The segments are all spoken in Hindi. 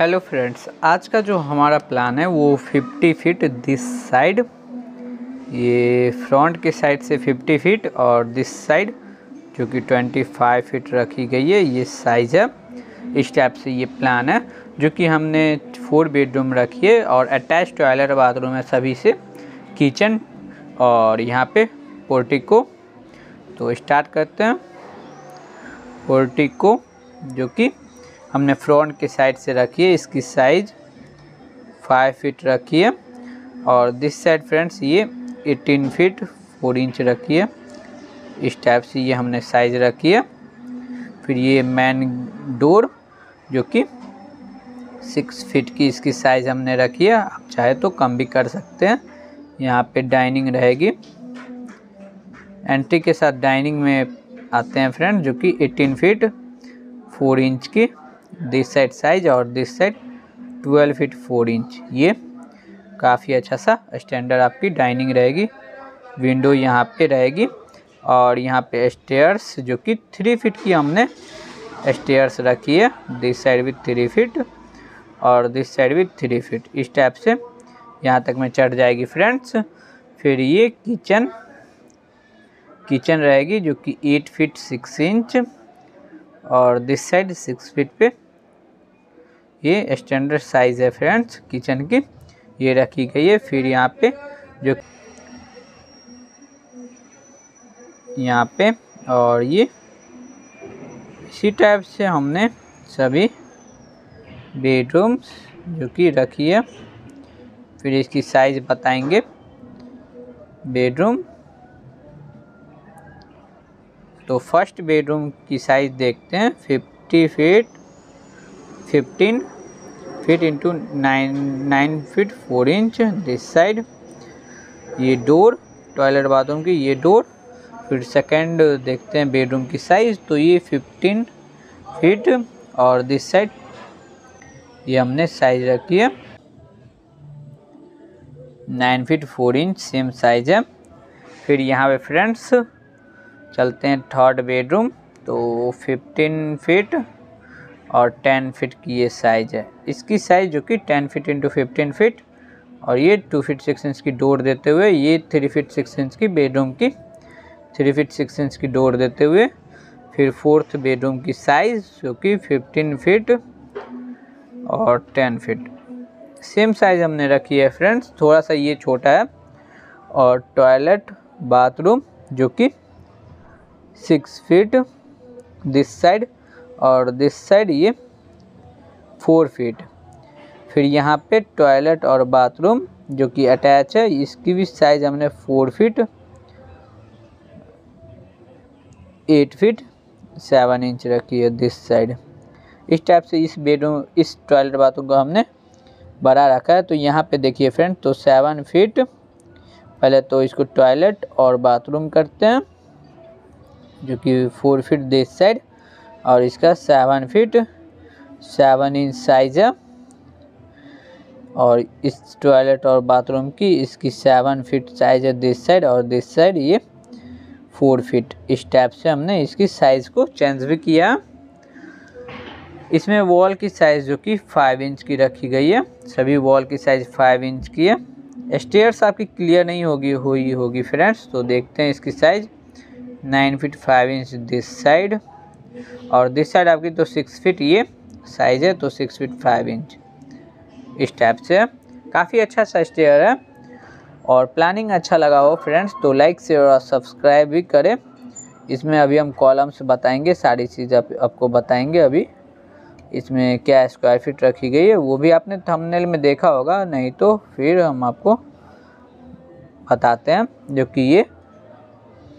हेलो फ्रेंड्स, आज का जो हमारा प्लान है वो 50 फीट दिस साइड, ये फ्रंट के साइड से 50 फीट और दिस साइड जो कि 25 फीट रखी गई है, ये साइज़ है। इस टाइप से ये प्लान है जो कि हमने 4 बेडरूम रखी है और अटैच टॉयलेट बाथरूम है सभी से, किचन और यहाँ पे पोर्टिको। तो स्टार्ट करते हैं। पोर्टिको जो कि हमने फ्रंट के साइड से रखी है, इसकी साइज 5 फीट रखी है और दिस साइड फ्रेंड्स ये 18 फीट 4 इंच रखी है। इस टाइप से ये हमने साइज रखी है। फिर ये मेन डोर जो कि 6 फीट की इसकी साइज हमने रखी है, आप चाहे तो कम भी कर सकते हैं। यहाँ पे डाइनिंग रहेगी। एंट्री के साथ डाइनिंग में आते हैं फ्रेंड, जो कि 18 फीट 4 इंच की दिस साइड साइज और दिस साइड 12 फीट 4 इंच। ये काफ़ी अच्छा सा स्टैंडर्ड आपकी डाइनिंग रहेगी। विंडो यहाँ पे रहेगी और यहाँ पे स्टेयर्स जो कि 3 फीट की हमने स्टेयर्स रखी है, दिस साइड भी 3 फीट और दिस साइड भी 3 फीट। इस टाइप से यहाँ तक में चढ़ जाएगी फ्रेंड्स। फिर ये किचन रहेगी जो कि 8 फीट 6 इंच और दिस साइड 6 फीट पे, ये स्टैंडर्ड साइज़ है फ्रेंड्स किचन की, ये रखी गई है। फिर यहाँ पे जो यहाँ पे और ये इसी टाइप से हमने सभी बेडरूम्स जो कि रखी है। फिर इसकी साइज़ बताएंगे। बेडरूम तो फर्स्ट बेडरूम की साइज़ देखते हैं। 50 feet 15 feet into 9 feet 4 inch this side. ये डोर टॉयलेट बाथरूम की, ये डोर। फिर सेकंड देखते हैं बेडरूम की साइज़, तो ये 15 फीट और दिस साइड ये हमने साइज़ रखी है 9 फीट 4 इंच, सेम साइज़ है। फिर यहाँ पे फ्रेंड्स चलते हैं थर्ड बेडरूम, तो 15 फीट और 10 फीट की ये साइज़ है। इसकी साइज़ जो कि 10 फीट इंटू 15 फीट और ये 2 फीट 6 इंच की डोर देते हुए, ये 3 फीट 6 इंच की बेडरूम की 3 फीट 6 इंच की डोर देते हुए। फिर फोर्थ बेडरूम की साइज़ जो कि 15 फीट और 10 फीट, सेम साइज़ हमने रखी है फ्रेंड्स। थोड़ा सा ये छोटा है। और टॉयलेट बाथरूम जो कि 6 फीट दिस साइड और दिस साइड ये 4 फीट। फिर यहाँ पे टॉयलेट और बाथरूम जो कि अटैच है, इसकी भी साइज़ हमने 4 फीट 8 फीट 7 इंच रखी है दिस साइड। इस टाइप से इस बेडरूम, इस टॉयलेट बाथरूम को हमने बड़ा रखा है। तो यहाँ पे देखिए फ्रेंड, तो 7 फीट, पहले तो इसको टॉयलेट और बाथरूम करते हैं जो कि 4 फीट दिस साइड और इसका 7 फीट 7 इंच साइज है। और इस टॉयलेट और बाथरूम की इसकी 7 फीट साइज है दिस साइड और दिस साइड ये 4 फीट। इस टाइप से हमने इसकी साइज़ को चेंज भी किया। इसमें वॉल की साइज़ जो कि 5 इंच की रखी गई है, सभी वॉल की साइज़ 5 इंच की है। स्टेयर्स आपकी क्लियर नहीं होगी फ्रेंड्स, तो देखते हैं इसकी size 9 feet 5 inch this side और दिस साइड आपकी तो 6 फीट ये साइज़ है, तो 6 फीट 5 इंच। इस टाइप से काफ़ी अच्छा सा स्टेयर है। और प्लानिंग अच्छा लगा हो फ्रेंड्स तो लाइक शेयर और सब्सक्राइब भी करें। इसमें अभी हम कॉलम्स बताएंगे, सारी चीज़ आपको बताएंगे। अभी इसमें क्या स्क्वायर फीट रखी गई है वो भी आपने थंबनेल में देखा होगा, नहीं तो फिर हम आपको बताते हैं। जो कि ये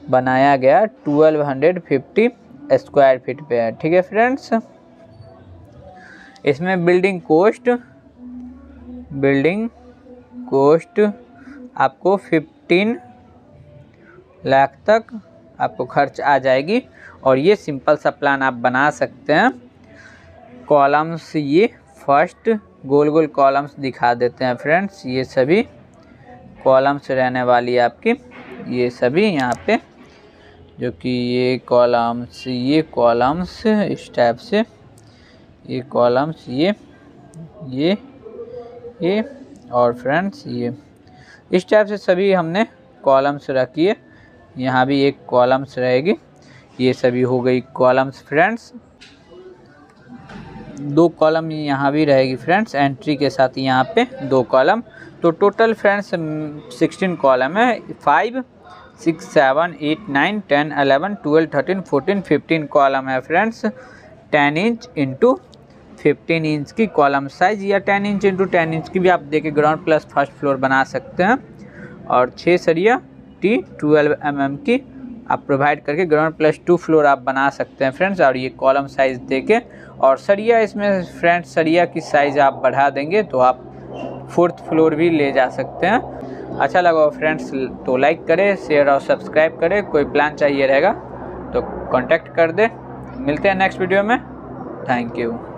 बनाया गया 1250 स्क्वायर फीट पे है, ठीक है फ्रेंड्स। इसमें बिल्डिंग कोस्ट आपको 15 लाख तक आपको खर्च आ जाएगी। और ये सिंपल सा प्लान आप बना सकते हैं। कॉलम्स ये फर्स्ट गोल गोल कॉलम्स दिखा देते हैं फ्रेंड्स। ये सभी कॉलम्स रहने वाली है आपकी, ये सभी यहाँ पे जो कि ये कॉलम्स इस टाइप से, ये कॉलम्स, ये ये और फ्रेंड्स ये। इस टाइप से सभी हमने कॉलम्स रखिए, यहाँ भी एक कॉलम्स रहेगी। ये सभी हो गई कॉलम्स फ्रेंड्स। दो कॉलम यहाँ भी रहेगी फ्रेंड्स, एंट्री के साथ यहाँ पे दो कॉलम। तो टोटल फ्रेंड्स 16 कॉलम है। 5, 6, 7, 8, 9, 10, 11, 12, 13, 14, 15 कॉलम है फ्रेंड्स। 10 इंच इंटू 15 इंच की कॉलम साइज या 10 इंच इंटू 10 इंच की भी आप देखें ग्राउंड प्लस फर्स्ट फ्लोर बना सकते हैं। और 6 सरिया T 12 mm की आप प्रोवाइड करके ग्राउंड प्लस 2 फ्लोर आप बना सकते हैं फ्रेंड्स। और ये कॉलम साइज देके और सरिया इसमें फ्रेंड्स सरिया की साइज़ आप बढ़ा देंगे तो आप 4th फ्लोर भी ले जा सकते हैं। अच्छा लगा फ्रेंड्स तो लाइक करें, शेयर और सब्सक्राइब करें। कोई प्लान चाहिए रहेगा तो कॉन्टैक्ट कर दे। मिलते हैं नेक्स्ट वीडियो में। Thank you.